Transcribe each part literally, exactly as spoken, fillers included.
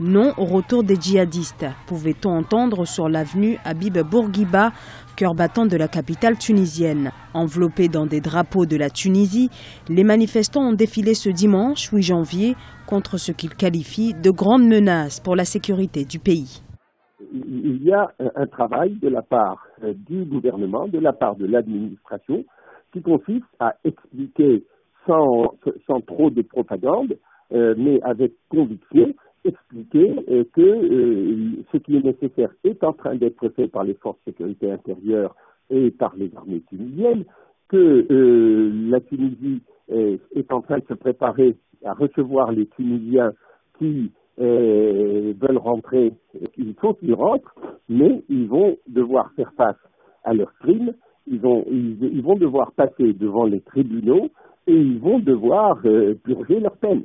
non au retour des djihadistes, pouvait-on entendre sur l'avenue Habib Bourguiba, cœur battant de la capitale tunisienne. Enveloppés dans des drapeaux de la Tunisie, les manifestants ont défilé ce dimanche huit janvier contre ce qu'ils qualifient de grande menace pour la sécurité du pays. Il y a un travail de la part du gouvernement, de la part de l'administration, qui consiste à expliquer sans, sans trop de propagande, euh, mais avec conviction, expliquer euh, que euh, ce qui est nécessaire est en train d'être fait par les forces de sécurité intérieure et par les armées tunisiennes, que euh, la Tunisie euh, est en train de se préparer à recevoir les Tunisiens qui euh, veulent rentrer, il faut qu'ils rentrent, mais ils vont devoir faire face à leurs crimes, ils vont, ils, ils vont devoir passer devant les tribunaux et ils vont devoir euh, purger leur peine.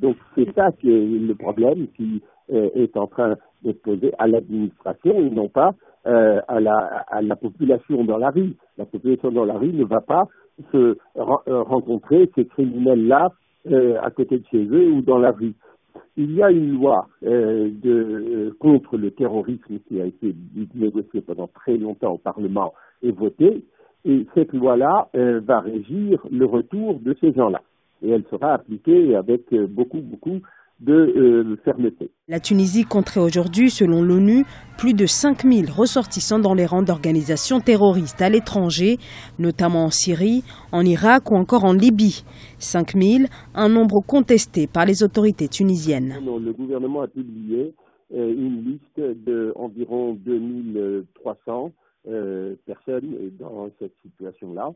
Donc c'est ça qui est le problème qui euh, est en train de se poser à l'administration et non pas euh, à, la, à la population dans la rue. La population dans la rue ne va pas se re rencontrer ces criminels-là euh, à côté de chez eux ou dans la rue. Il y a une loi euh, de, euh, contre le terrorisme qui a été négociée pendant très longtemps au Parlement et votée. Et cette loi-là euh, va régir le retour de ces gens-là. Et elle sera appliquée avec beaucoup, beaucoup de euh, fermeté. La Tunisie compterait aujourd'hui, selon l'ONU, plus de cinq mille ressortissants dans les rangs d'organisations terroristes à l'étranger, notamment en Syrie, en Irak ou encore en Libye. cinq mille, un nombre contesté par les autorités tunisiennes. Le gouvernement a publié une liste d'environ deux mille trois cents euh, personnes dans cette situation-là.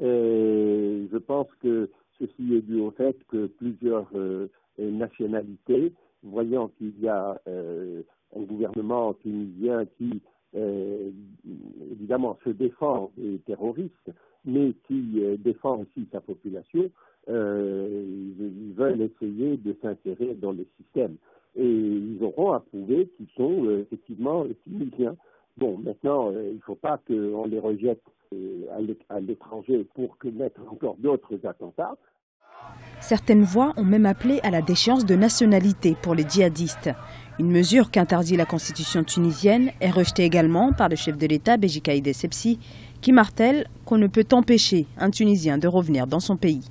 Je pense que ceci est dû au fait que plusieurs euh, nationalités, voyant qu'il y a euh, un gouvernement tunisien qui, euh, évidemment, se défend des terroristes, mais qui euh, défend aussi sa population, euh, ils veulent essayer de s'insérer dans le système. Et ils auront à prouver qu'ils sont euh, effectivement tunisiens. Bon, maintenant, euh, il ne faut pas qu'on les rejette à l'étranger pour commettre encore d'autres attentats. Certaines voix ont même appelé à la déchéance de nationalité pour les djihadistes. Une mesure qu'interdit la constitution tunisienne est rejetée également par le chef de l'État, Beji Caïd Essebsi, qui martèle qu'on ne peut empêcher un Tunisien de revenir dans son pays.